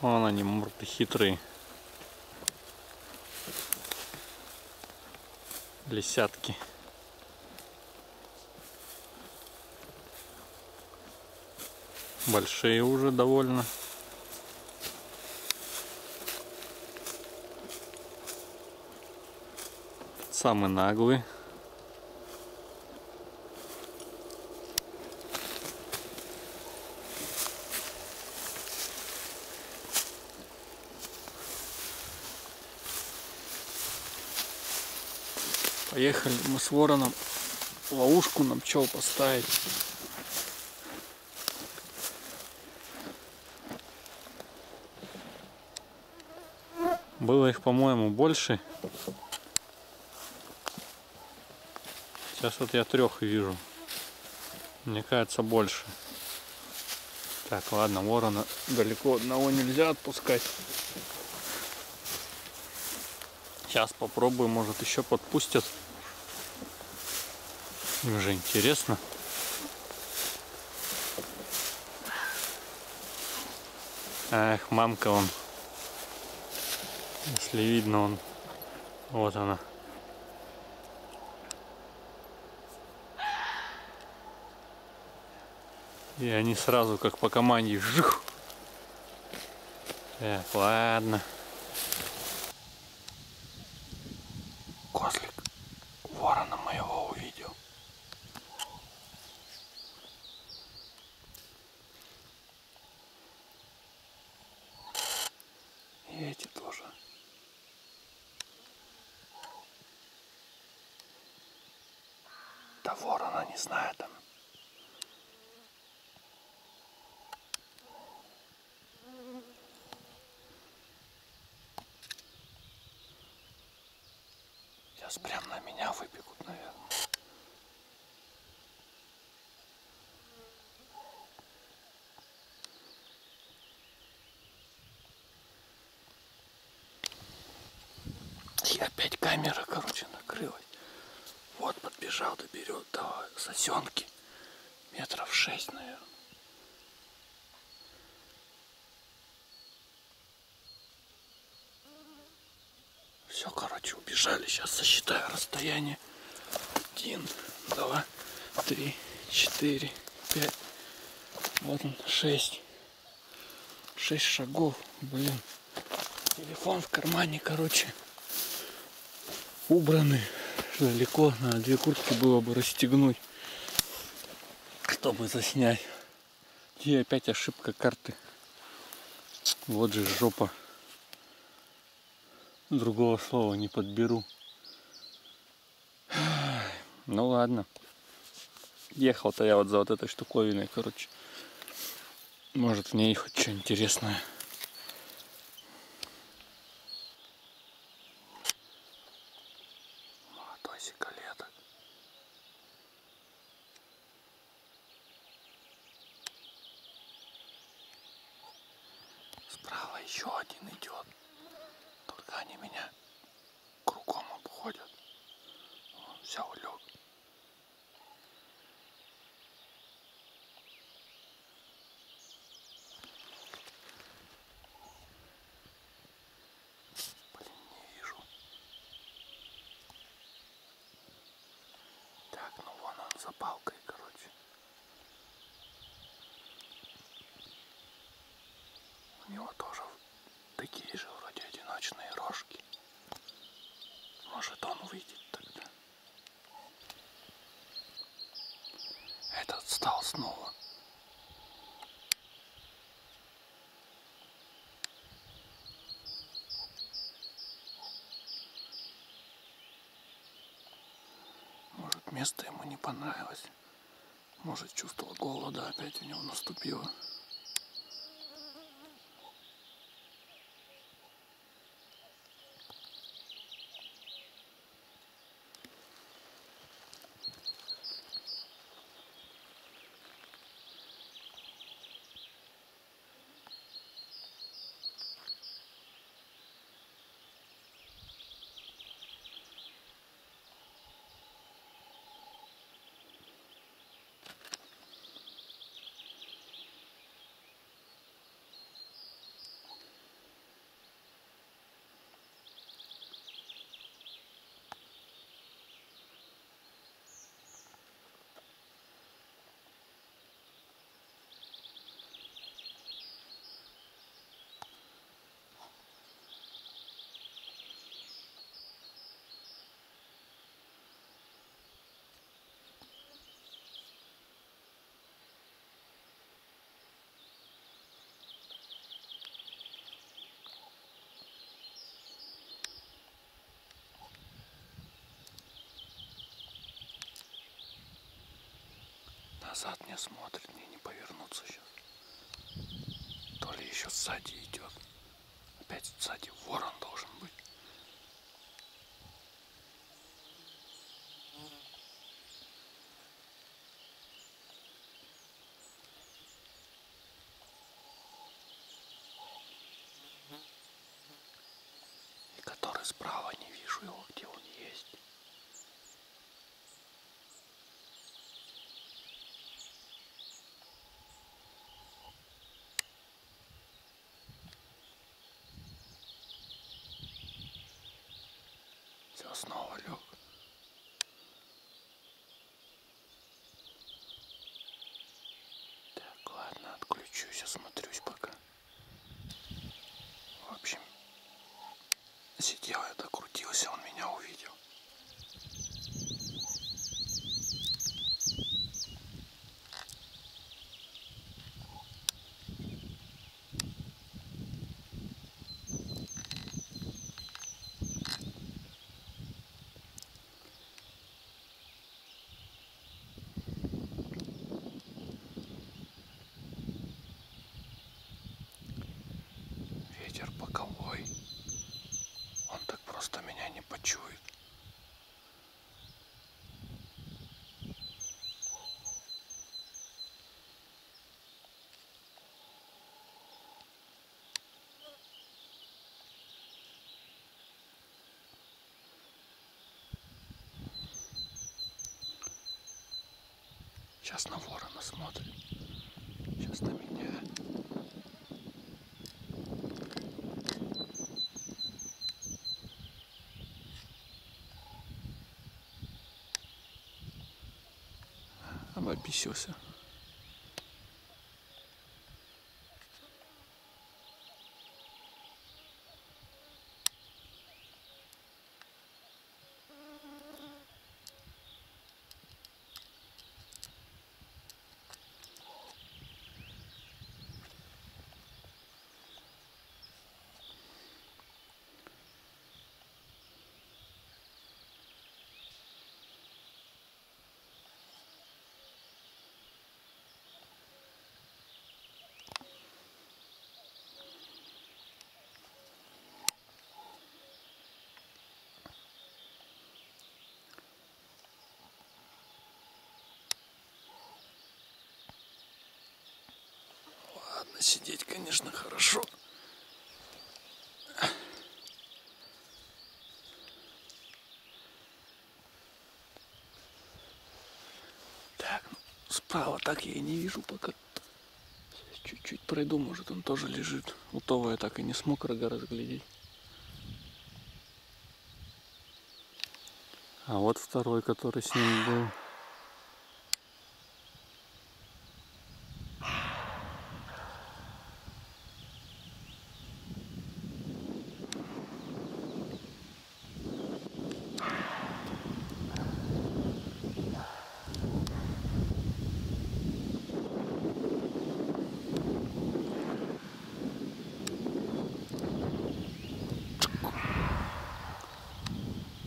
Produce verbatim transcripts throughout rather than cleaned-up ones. Вон они, мурты хитрые. Лисятки. Большие уже довольно. Самый наглый. Поехали мы с вороном ловушку на пчел поставить. Было их, по-моему, больше. Сейчас вот я трех вижу. Мне кажется, больше. Так, ладно, ворона далеко одного нельзя отпускать. Сейчас попробуем, может, еще подпустят. Им же интересно. Эх, мамка он. Если видно, он. Вот она. И они сразу как по команде. Жух. Так, ладно. Кослик ворона моего увидел. И эти тоже. Да ворона не знает он. Сейчас прям на меня выбегут, наверное. И опять камера, короче, накрылась. Вот подбежал, доберет до сосенки. Метров шесть, наверное. Все, короче, убежали. Сейчас сосчитаю расстояние. Один, два, три, четыре, пять. Вот он, шесть. Шесть шагов. Блин. Телефон в кармане, короче. Убранный. Далеко. Надо две куртки было бы расстегнуть, чтобы заснять. И опять ошибка карты. Вот же жопа. Другого слова не подберу. Ну ладно. Ехал-то я вот за вот этой штуковиной, короче. Может, в ней хоть что интересное. Молодой сикалеток. Справа еще один идет. Они меня кругом обходят. Он взял, лег. Блин, не вижу. Так, ну вон он за палкой, короче. У него тоже такие же вроде одиночные рожки. Может, он выйдет тогда. Этот встал снова. Может, место ему не понравилось. Может, чувство голода опять у него наступило. назад не смотрит, мне не повернуться сейчас. То ли еще сзади идет. Опять сзади ворон должен быть. И который справа, не вижу его, где он есть. Снова лег. Так, ладно, отключусь, осмотрюсь пока. В общем, сидел я, докрутился, он меня увидел. Боковой, он так просто меня не почует. Сейчас на ворона смотрим, сейчас на меня. Обесился. Сидеть, конечно, хорошо. Так, ну, справа так я и не вижу пока. Чуть-чуть пройду, может, он тоже лежит. Утова я так и не смог рога разглядеть. А вот второй, который с ним был.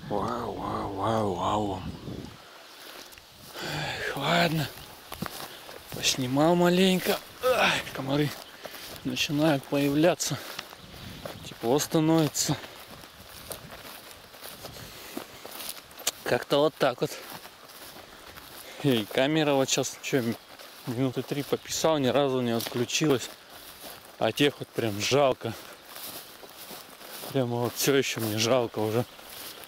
Вау, вау, вау, вау. Эх, ладно. Поснимал маленько. Эх, комары начинают появляться. Тепло становится. Как-то вот так вот. И камера вот сейчас, что, минуты три пописал, ни разу не отключилась. А тех вот прям жалко. Прямо вот все еще мне жалко уже.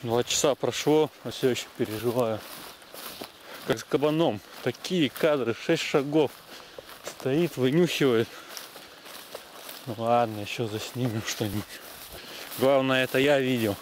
Два часа прошло, а все еще переживаю. Как с кабаном. Такие кадры, шесть шагов. Стоит, вынюхивает. Ну ладно, еще заснимем что-нибудь. Главное, это я видел.